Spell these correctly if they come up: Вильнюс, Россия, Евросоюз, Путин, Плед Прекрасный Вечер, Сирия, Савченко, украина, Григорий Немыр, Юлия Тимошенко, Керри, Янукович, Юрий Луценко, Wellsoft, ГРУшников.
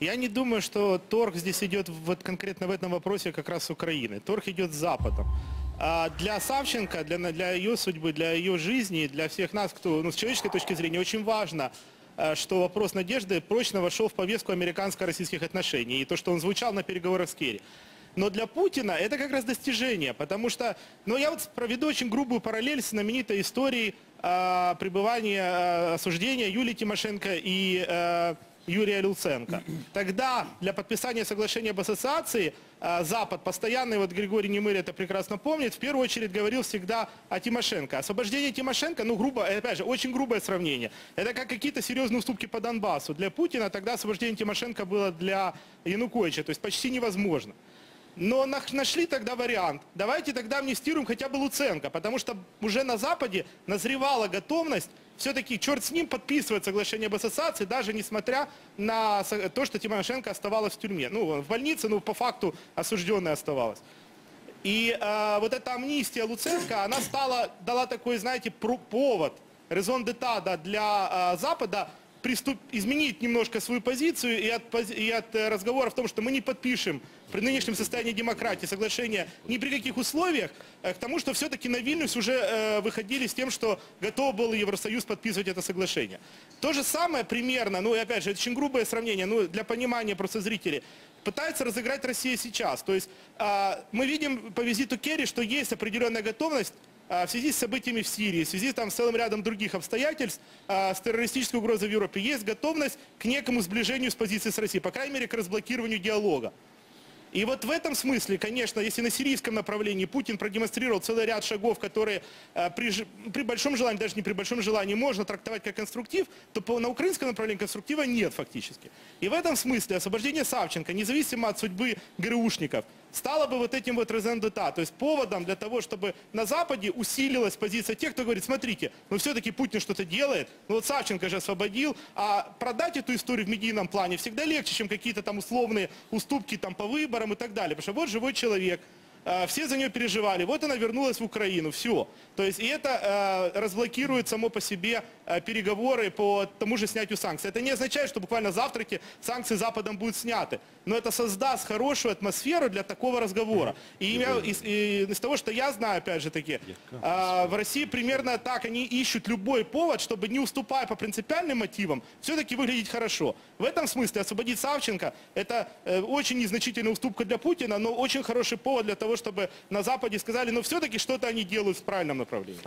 Я не думаю, что торг здесь идет вот конкретно в этом вопросе как раз с Украины. Торг идет с Западом. А для Савченко, для ее судьбы, для ее жизни, для всех нас, кто, ну, с человеческой точки зрения, очень важно, что вопрос надежды прочно вошел в повестку американско-российских отношений. И то, что он звучал на переговорах с Керри. Но для Путина это как раз достижение, потому что... Ну, я вот проведу очень грубую параллель с знаменитой историей пребывания, осуждения Юлии Тимошенко и... Юрия Луценко. Тогда для подписания соглашения об ассоциации Запад, постоянный, вот Григорий Немыр это прекрасно помнит, в первую очередь говорил всегда о Тимошенко. Освобождение Тимошенко, ну грубо, опять же, очень грубое сравнение. Это как какие-то серьезные уступки по Донбассу. Для Путина тогда освобождение Тимошенко было для Януковича, то есть почти невозможно. Но нашли тогда вариант, давайте тогда амнистируем хотя бы Луценко, потому что уже на Западе назревала готовность все-таки, черт с ним, подписывать соглашение об ассоциации, даже несмотря на то, что Тимошенко оставалась в тюрьме. Ну, в больнице, ну, по факту осужденная оставалась. И вот эта амнистия Луценко, она стала, дала такой, знаете, повод, резон детада для Запада изменить немножко свою позицию и от разговора в том, что мы не подпишем при нынешнем состоянии демократии соглашение ни при каких условиях, к тому, что все-таки на Вильнюс уже выходили с тем, что готов был Евросоюз подписывать это соглашение. То же самое примерно, ну и опять же, это очень грубое сравнение, ну для понимания просто зрителей, пытается разыграть Россия сейчас. То есть мы видим по визиту Керри, что есть определенная готовность в связи с событиями в Сирии, в связи там, с целым рядом других обстоятельств, с террористической угрозой в Европе, есть готовность к некому сближению с позицией с Россией, по крайней мере, к разблокированию диалога. И вот в этом смысле, конечно, если на сирийском направлении Путин продемонстрировал целый ряд шагов, которые при большом желании, даже не при большом желании, можно трактовать как конструктив, то на украинском направлении конструктива нет фактически. И в этом смысле освобождение Савченко, независимо от судьбы ГРУшников, стало бы вот этим вот резендета, то есть поводом для того, чтобы на Западе усилилась позиция тех, кто говорит, смотрите, ну все-таки Путин что-то делает, ну вот Савченко же освободил, а продать эту историю в медийном плане всегда легче, чем какие-то там условные уступки там по выборам и так далее, потому что вот живой человек, все за нее переживали, вот она вернулась в Украину, все. То есть и это разблокирует само по себе переговоры по тому же снятию санкций. Это не означает, что буквально завтра санкции Западом будут сняты, но это создаст хорошую атмосферу для такого разговора. И из того, что я знаю, опять же таки, в России примерно так они ищут любой повод, чтобы, не уступая по принципиальным мотивам, все-таки выглядеть хорошо. В этом смысле освободить Савченко – это очень незначительная уступка для Путина, но очень хороший повод для того, чтобы на Западе сказали, но все-таки что-то они делают в правильном направлении.